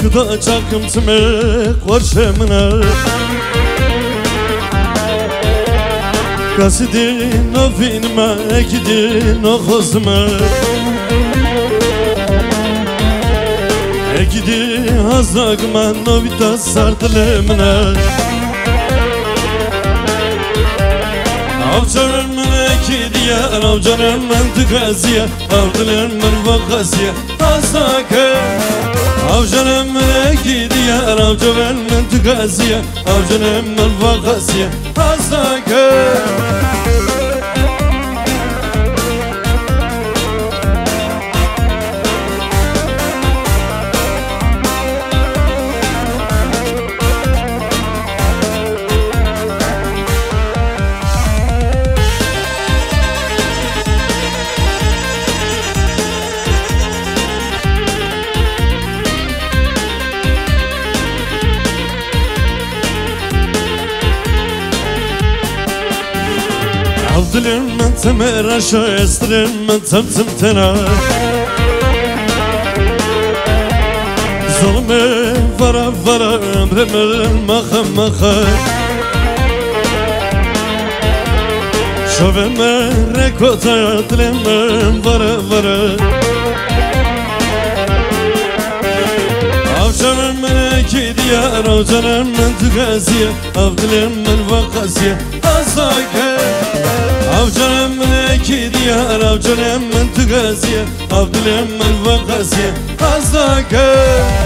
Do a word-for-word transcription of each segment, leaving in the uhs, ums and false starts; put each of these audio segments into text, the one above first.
كذا جاكم تملك ورشمنا كاسدين نفين ما أكدين نخزمة أكدين هزاك ما نبيت سرت لمنا أفجر من أكدية أفجر من تغازية أفجر من وقاسية أساك أوجنا من أكيدية أنا وجبل من تقاسية أوجنا من فقاسية أصدقاء أفضل من تمر شايستر من تمتم تنا ظلم فرا فرا أمر مخ مخ شوف مرك وتعطل من فرا فرا أفضل من أكيدية أفضل من تقاسية أفضل من وقاسية أصاك أوجنا من أكيدية أوجنا من تقاسية أوجنا من وقاسية أصدقاء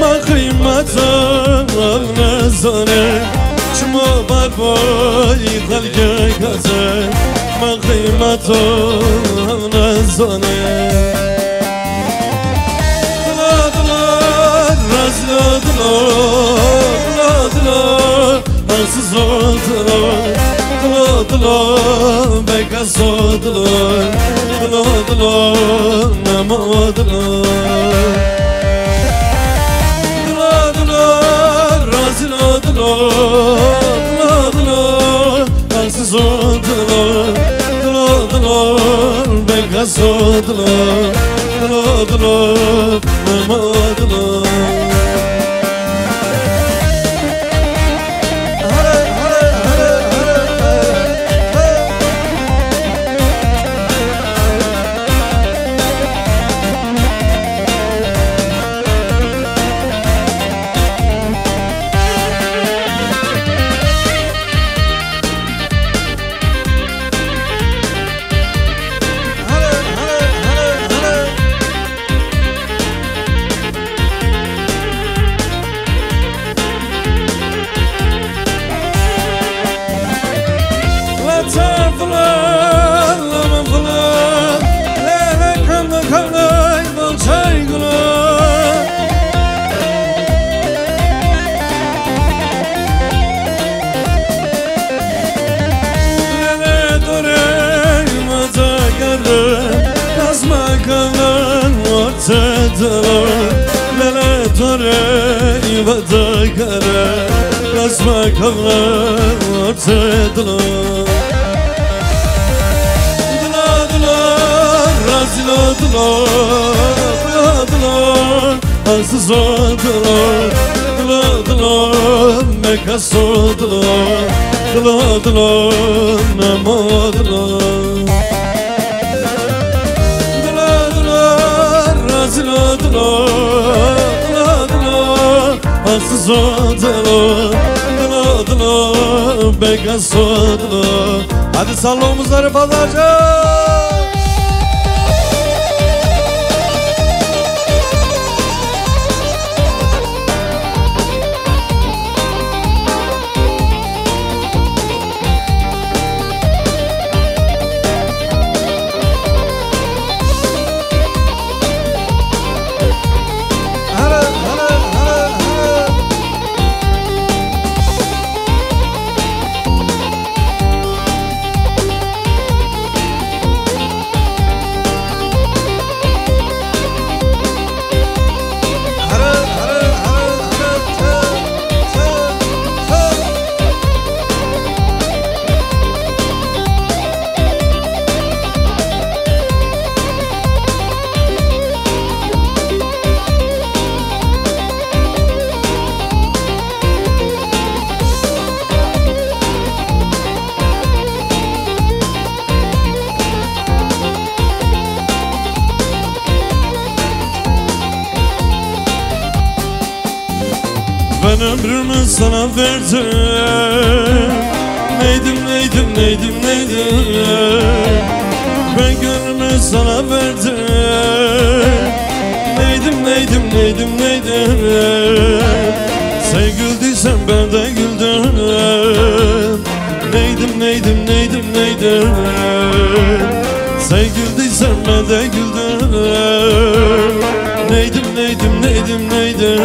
ما قيمتها النزانة شما برباي خلقه كذا ما قيمتها النزانة لا دلار رزلا دلار لا دلار أسزا دلار لا دلار بكسا دلار لا دلار نما دلار دلار دلار أنسزون دلار دلار دلار بنكسون دلار دلار دلار ماما دلار Hadi salla omuzları fazlaca. Ben ömrümü sana verdim. Neydim neydim neydim neydim Ben gönlümü sana verdim. Neydim neydim neydim neydim Sen güldüysen ben de güldüm. Neydim neydim neydim neydim Sen güldüysen ben de güldüm. Neydim neydim neydim neydim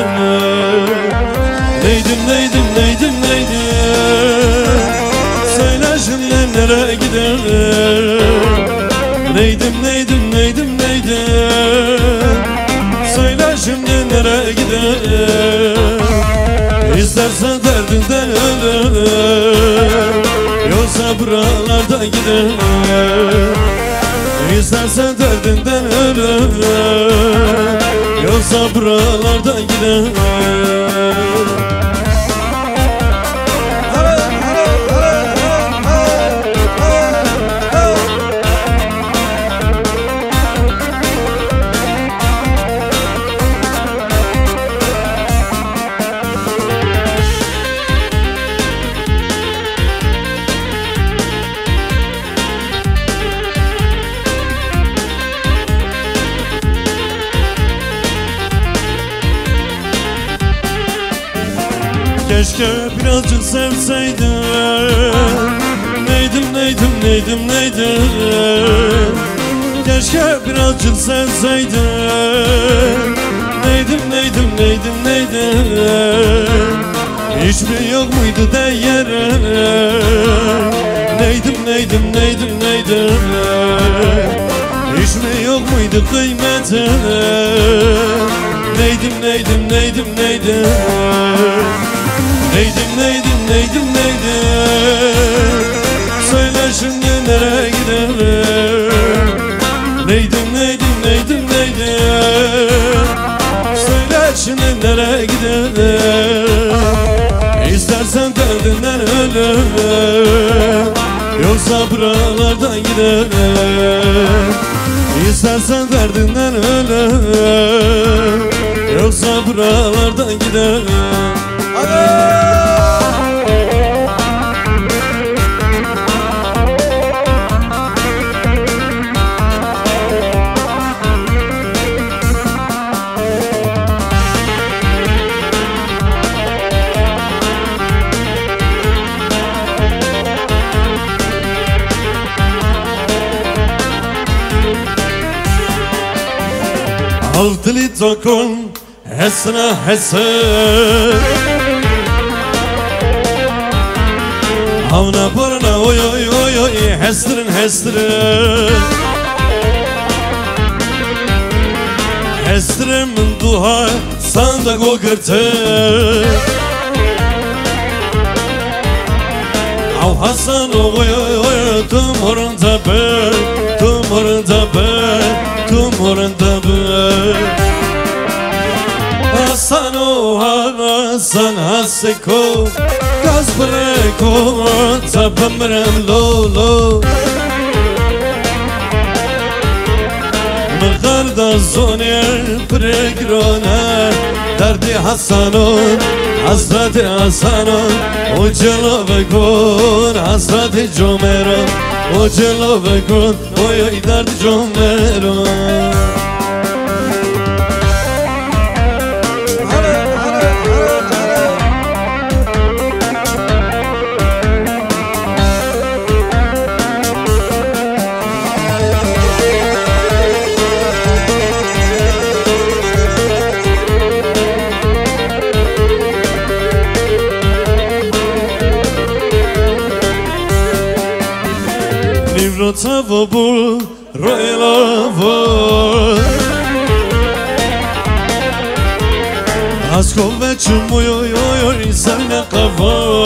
Neydim neydim neydim neydim Söyle şimdi nereye giderim. Neydim neydim neydim neydim Söyle şimdi nereye giderim. İstersen derdinden ölürüm, yoksa buralarda giderim. İstersen derdinden ölürüm, yoksa buralarda giderim. Keşke birazcık sevseydin. Neydim neydim neydim neydim Keşke birazcık sevseydin. Neydim neydim neydim neydim Hiç mi yok muydu değeri. Neydim neydim neydim neydim Hiç mi yok muydu kıymeti. Neydim neydim neydim neydim Neydim neydim neydim neydim Söyle şimdi nereye giderim. Neydim neydim neydim neydim Söyle şimdi nereye giderim. İstersen derdinden ölürüm, yoksa buralardan giderim. İstersen derdinden ölürüm, yoksa buralardan giderim. أفضل تكون حسنا حسن هونا برنا وي وي وي وي حسرن حسرن حسرن من ضحى صندق وقرتن أو حسن وي وي وي تمهرن تبر تمهرن تبر تمهرن تبر حسن و حسن حسن کو گاز بره کو تا بمرم لولو من غرد زونی پرگرونه دردی حسنون حضرت حسنون و جلو بکن حضرت جمرون و جلو بکن ویای درد جمرون Nivroca vo bul roilovo Asko veću mojo jojo i zemlja kavo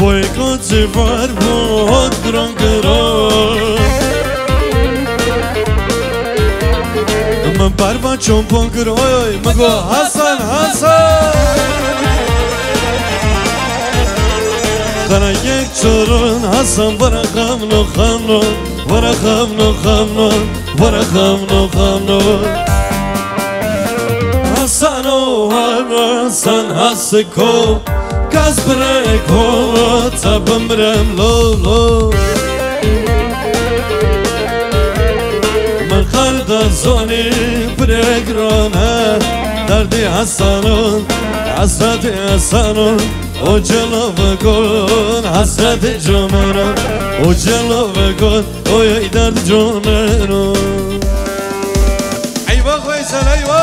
Bojko ci varbo od grongero Mam barba čom pongrojoj mago Hasan Hasan خنا یک چرون حسن برا خامنو خامنو برا خامنو خامنو برا خامنو خامنو san hasiko kasbreko tabamram lolo من خالد زوني برگرانه دردی حسنون حسرت حسنون او جلو کن حسرت جونم او جلو کن او ای درد جونم ایوا خویشن ایوا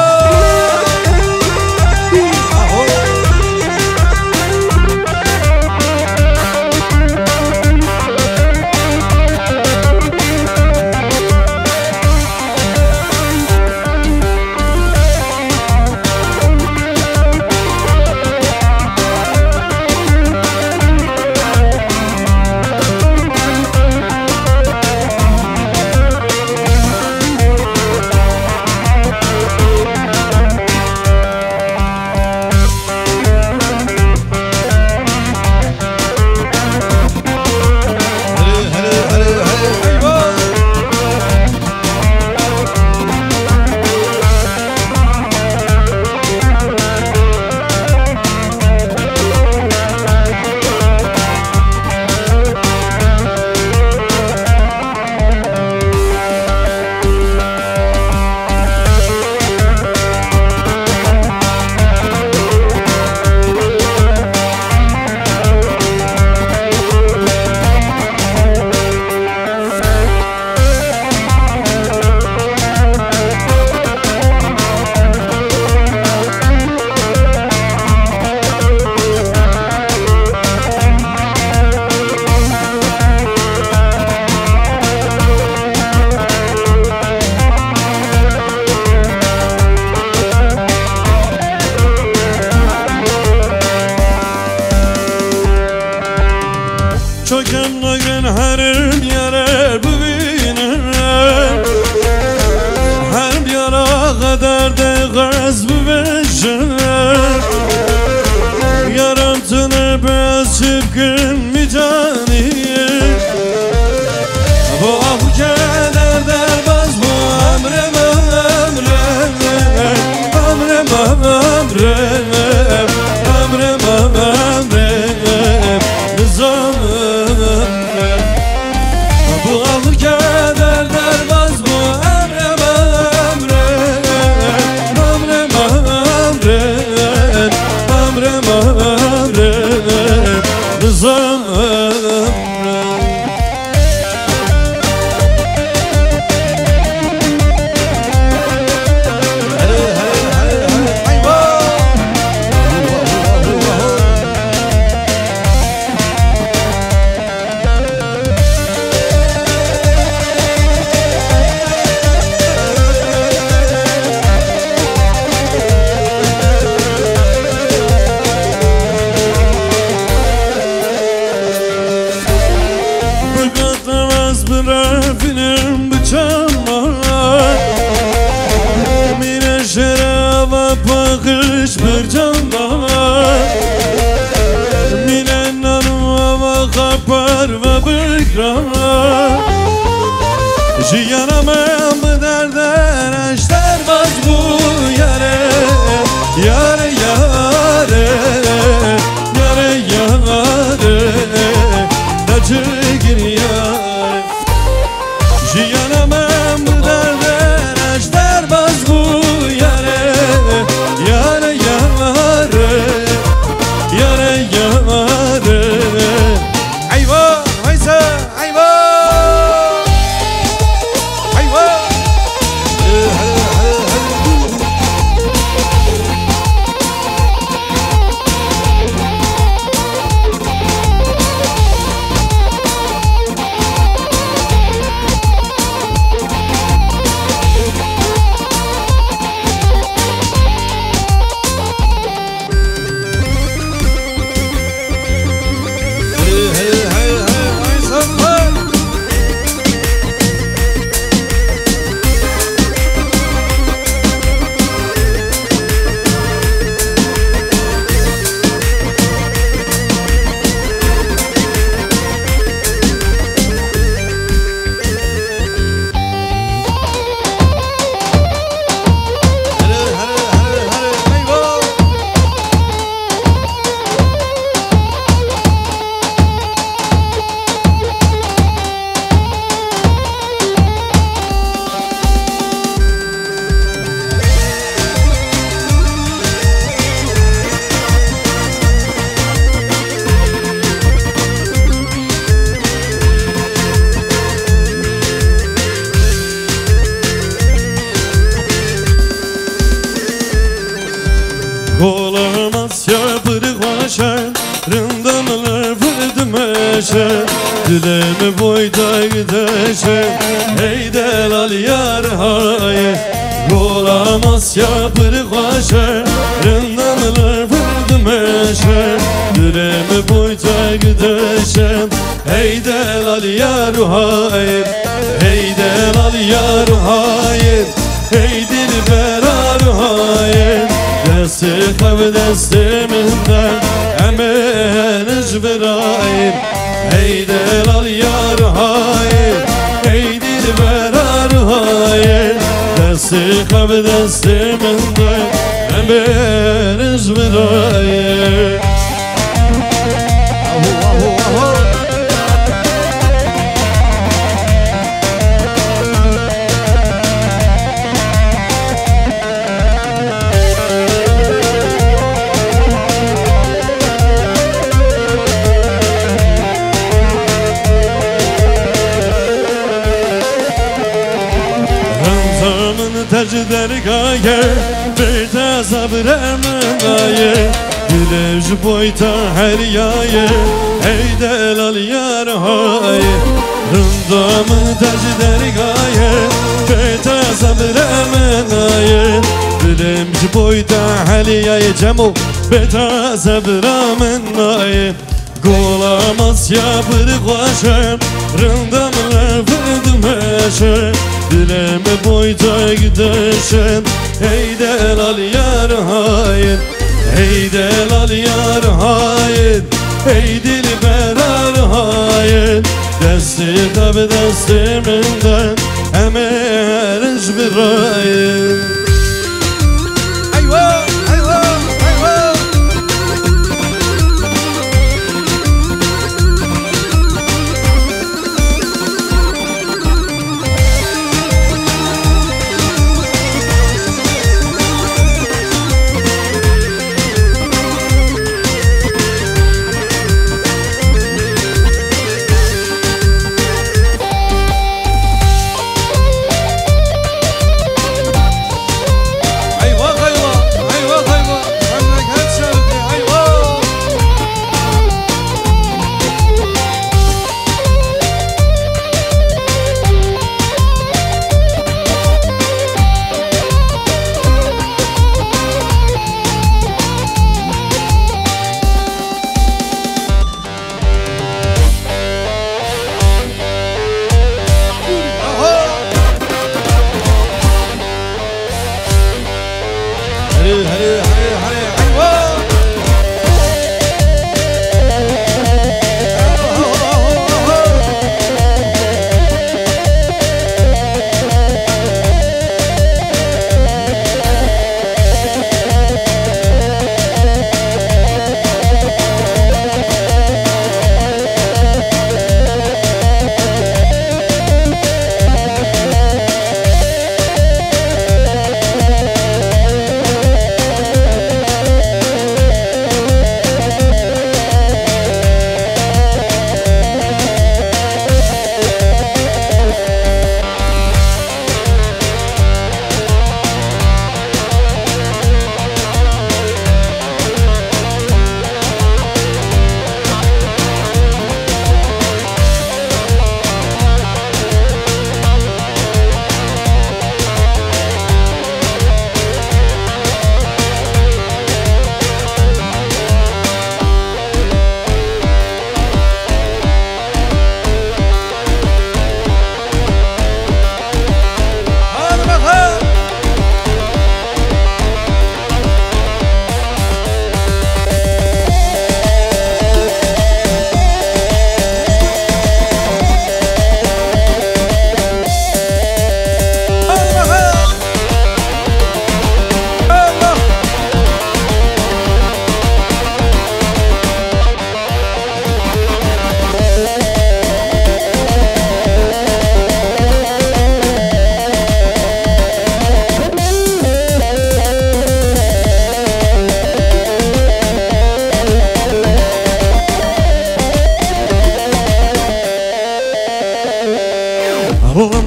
Olamaz ya bırıklaşan Rındamlar vırdımeşen Dilemi boyda gideşen Ey delal yar hayet Olamaz ya bırıklaşan Rındamlar vırdımeşen Dilemi boyda gideşen Ey delal yar hayet Ey delal yar hayet Ey dilber hayet دستك بدستي مهندك أمان جبرايل هيدا لليار هايل هيدي البرار هايل دستك بدستي مهندك أمان جبرايل درگاهی بیت زبرم نایه دلش بایتا هریایه ای دلال یارهای رندام دج درگاهی بیت زبرم نایه دلش بایتا هریایه جمو بیت زبرم نایه گلاماس یا برگوشم رندام لبردمشم Dilemi boyda gideşen Ey delal yar hayet Ey delal yar hayet Ey dilberar hayet Desti tabi destiminden Emer hiçbir hayet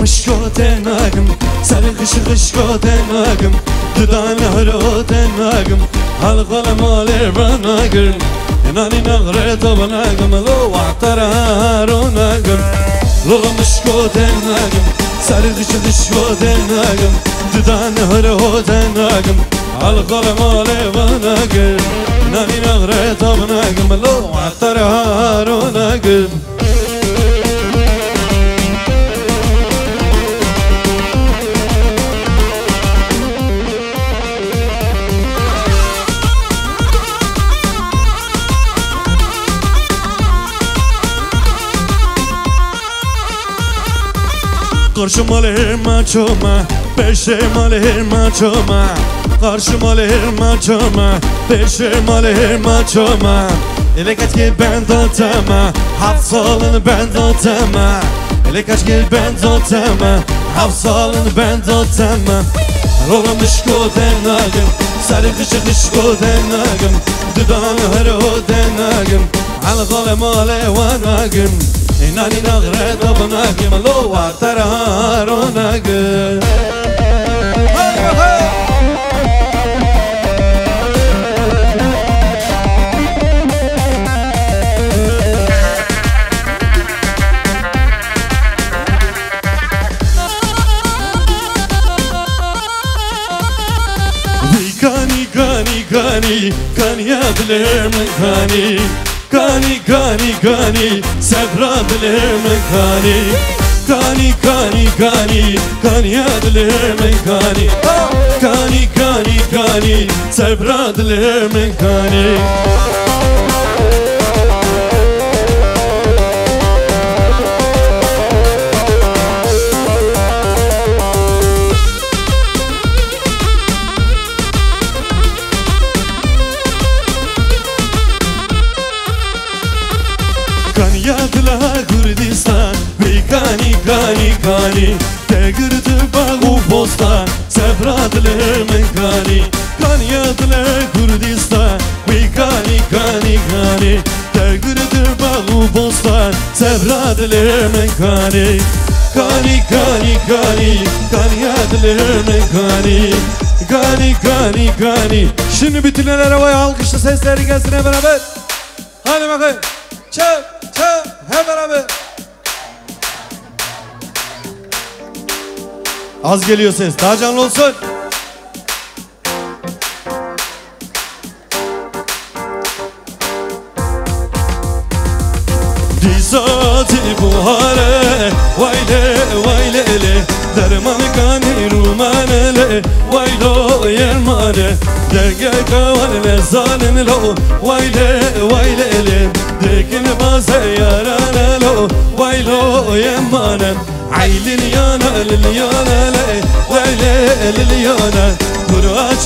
مشکوت نگم سري غش غش قدن ناقم ددان هرودن ناقم هالغلا مالي بناقم ناني نغري طب ناقم لو اعترى هارو ناقم لغم شقدن ناقم سري غش غش قدن ناقم ددان هرودن ناقم هالغلا مالي بناقم ناني نغري طب ناقم لو اعترى هارو ناقم قرش مال هرما چوما پیش مال هرما چوما قرش مال هرما چوما پیش مال هرما چوما الکت که بنداتما هفت سالن بنداتما الکت که بنداتما هفت سالن بنداتما رولم شکودن نگم سری خش خش کودن نگم ددان هر هودن نگم علقال مال و نگم نانی نغره دبناگم لو اعتره هارو نگم گانی گانی گانی گانیا دلم گانی گانی گانی گانی صبرا دلم گانی گانی گانی گانی گانیا دلم گانی گانی گانی گانی صبرا دلم گانی گانی تگرد باغو بوستان سبرات لمن گانی گانیات له کردستان وی گانی گانی گانی تگرد باغو بوستان سبرات لمن گانی گانی گانی گانی گانیات لمن گانی گانی گانی gani Şimdi bitirenlere vay alkışla sesleri gelsin hep beraber. Hadi bakayım. Çal çal hep beraber. Az geliyor ses. Daha canlı olsun. Dizati buhare vayle vaylele derman kani rumanele vaylo yermane derge kavale zalim lo vayle vaylele dekin baze yarane lo vaylo yermane عي لليانا لليانا لي ويلي لليانا قرعش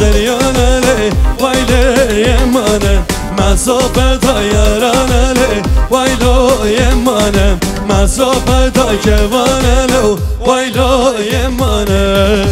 زريانا لي ويلي يمانا مع صوبة طيرانا لي ويلو يمانا مع صوبة جوانا لو ويلو يمانا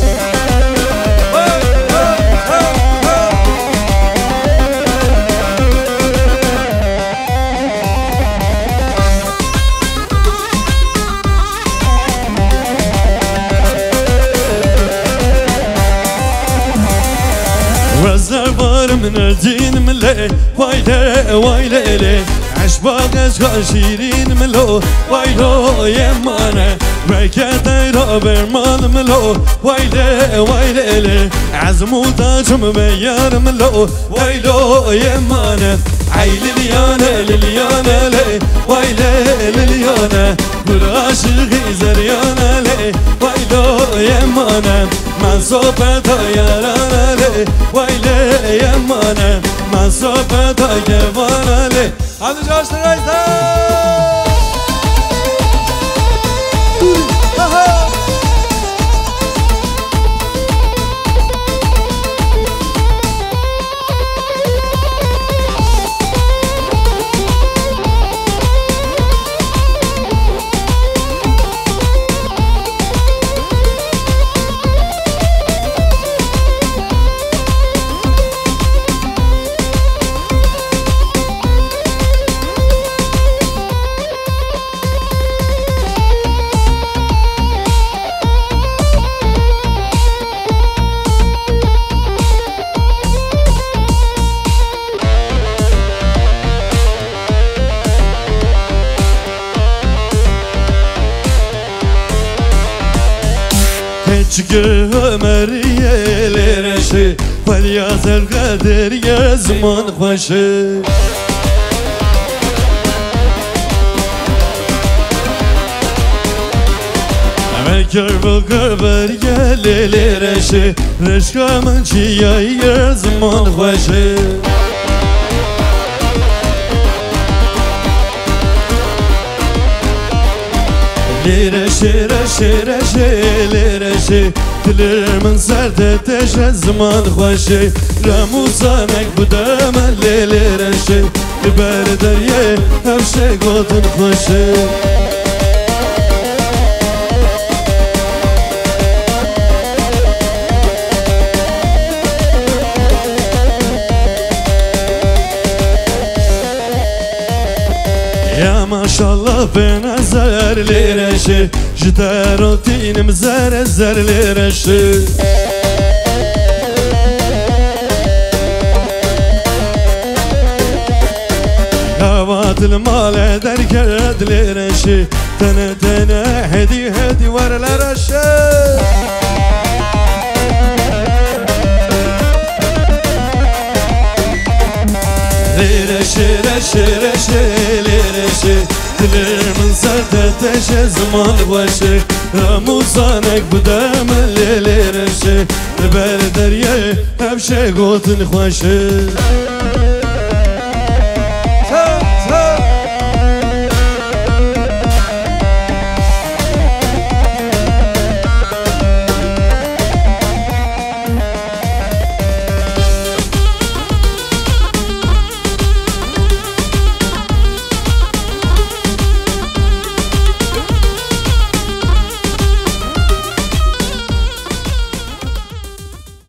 من الدين ملي ويلي ويلي عشباق اشقا شيرين ملو ويلو يمانا ريكا دايرا برمان ملو ويلي ويلي عزمو تاجم بيار ملو ويلو يمانا عي لليانا لليانا لي ويلي لليانا براشقي زريانا لي ويلو يمانا من صوبة يرانا لي ويلي يمانا من صوبة يرانا لي هذا جاش تغيثا تشكي مريا لرشي فليازل قدر يا زمان خوشي كربل كربل يا ليلي رشي رشقة منشي يا زمان خوشي ليرشي رشي رشي ليرشي تلير من سرد تشا زمان خوشي لا موسامك بدام الليلي رشي تبرد يا هفشي قوتن خوشي يا ما شاء الله بنزر ليرشي جدارتين مزار زر ليرشي هوات المال دركد ليرشي تنا تنا هدي هدي ورا لرشي ليرشي رشي رشي ليرشي تلير من سرد تشي زمان خوشي رموزانك بدام الليل رشي لبر دريا هبشي قوتن خوشي